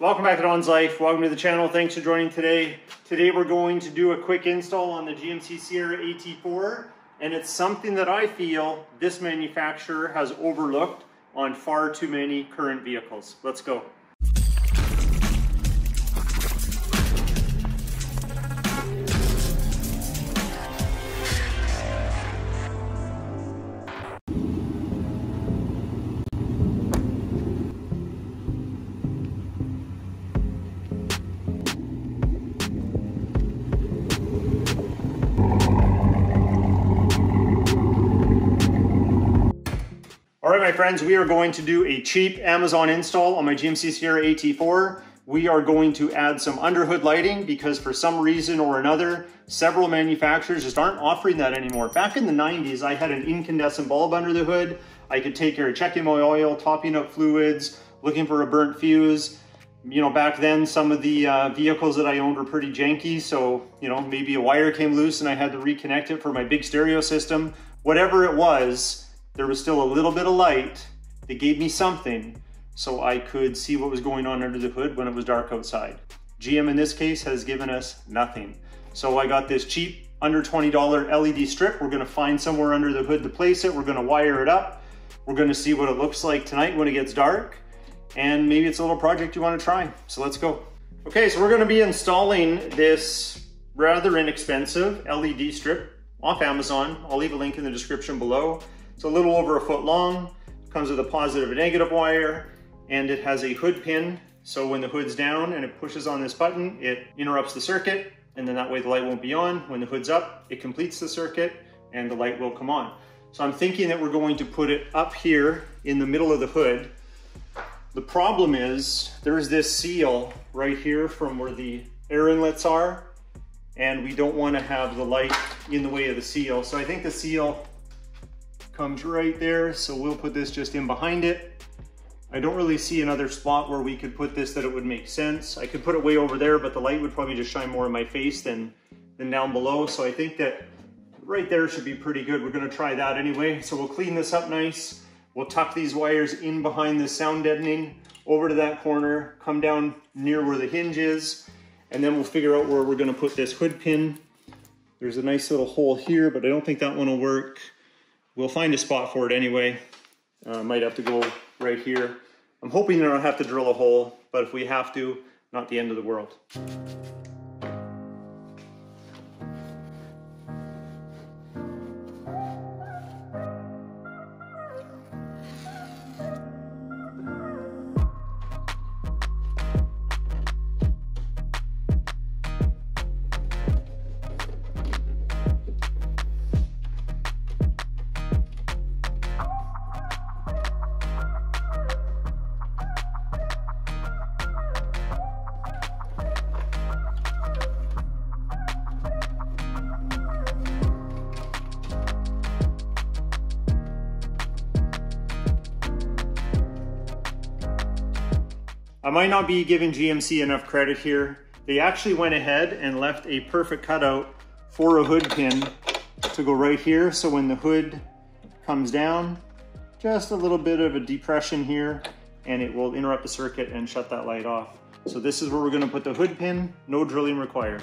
Welcome back to Don's Life. Welcome to the channel. Thanks for joining today. Today we're going to do a quick install on the GMC Sierra AT4, and it's something that I feel this manufacturer has overlooked on far too many current vehicles. Let's go. Alright my friends, we are going to do a cheap Amazon install on my GMC Sierra AT4. We are going to add some underhood lighting because for some reason or another, several manufacturers just aren't offering that anymore. Back in the 90s, I had an incandescent bulb under the hood. I could take care of checking my oil, topping up fluids, looking for a burnt fuse. You know, back then some of the vehicles that I owned were pretty janky. So, you know, maybe a wire came loose and I had to reconnect it for my big stereo system. Whatever it was, there was still a little bit of light that gave me something so I could see what was going on under the hood when it was dark outside. GM in this case has given us nothing. So I got this cheap under $20 LED strip. We're gonna find somewhere under the hood to place it. We're gonna wire it up. We're gonna see what it looks like tonight when it gets dark. And maybe it's a little project you wanna try. So let's go. Okay, so we're gonna be installing this rather inexpensive LED strip off Amazon. I'll leave a link in the description below. It's a little over a foot long, comes with a positive and negative wire, and it has a hood pin. So when the hood's down and it pushes on this button, it interrupts the circuit, and then that way the light won't be on. When the hood's up, it completes the circuit and the light will come on. So I'm thinking that we're going to put it up here in the middle of the hood. The problem is there's this seal right here from where the air inlets are, and we don't want to have the light in the way of the seal. So I think the seal comes right there, so we'll put this just in behind it. I don't really see another spot where we could put this that it would make sense. I could put it way over there, but the light would probably just shine more in my face than down below, so I think that right there should be pretty good. We're gonna try that anyway. So we'll clean this up nice. We'll tuck these wires in behind the sound deadening, over to that corner, come down near where the hinge is, and then we'll figure out where we're gonna put this hood pin. There's a nice little hole here, but I don't think that one will work. We'll find a spot for it anyway. Might have to go right here. I'm hoping I don't have to drill a hole, but if we have to, not the end of the world. I might not be giving GMC enough credit here. They actually went ahead and left a perfect cutout for a hood pin to go right here. So when the hood comes down, just a little bit of a depression here and it will interrupt the circuit and shut that light off. So this is where we're gonna put the hood pin, no drilling required.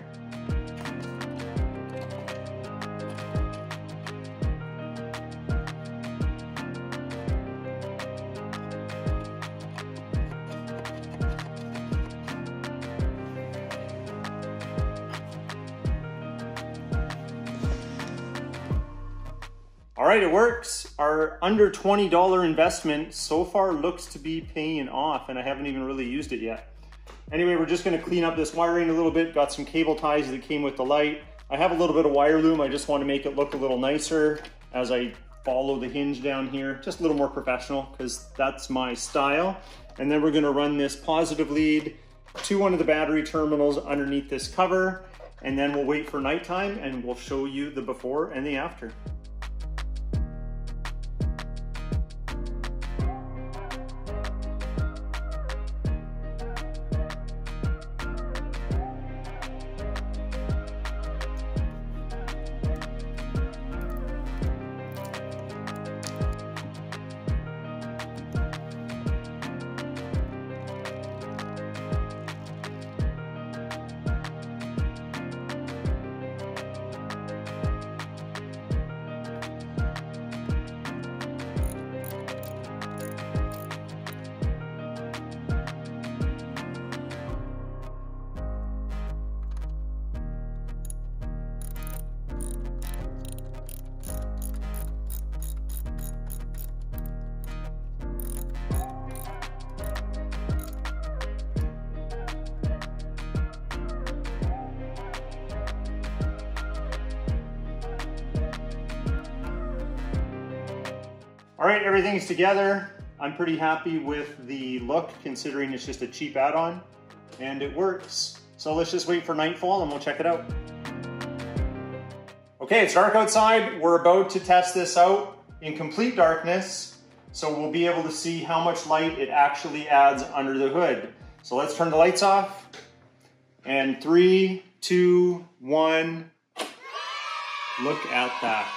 All right, it works. Our under $20 investment so far looks to be paying off, and I haven't even really used it yet. Anyway, we're just gonna clean up this wiring a little bit. Got some cable ties that came with the light. I have a little bit of wire loom. I just wanna make it look a little nicer as I follow the hinge down here, just a little more professional because that's my style. And then we're gonna run this positive lead to one of the battery terminals underneath this cover, and then we'll wait for nighttime and we'll show you the before and the after. All right, everything's together. I'm pretty happy with the look considering it's just a cheap add-on and it works. So let's just wait for nightfall and we'll check it out. Okay, it's dark outside. We're about to test this out in complete darkness. So we'll be able to see how much light it actually adds under the hood. So let's turn the lights off. And 3, 2, 1. Look at that.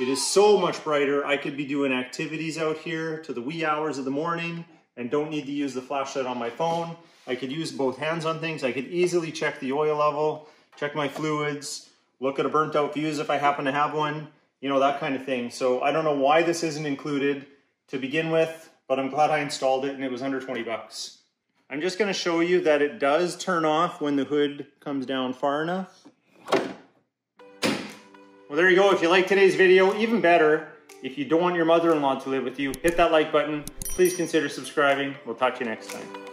It is so much brighter. I could be doing activities out here to the wee hours of the morning and don't need to use the flashlight on my phone. I could use both hands on things. I could easily check the oil level, check my fluids, look at a burnt out fuse if I happen to have one, you know, that kind of thing. So I don't know why this isn't included to begin with, but I'm glad I installed it and it was under 20 bucks. I'm just gonna show you that it does turn off when the hood comes down far enough. Well, there you go. If you like today's video, even better, if you don't want your mother-in-law to live with you, hit that like button. Please consider subscribing. We'll talk to you next time.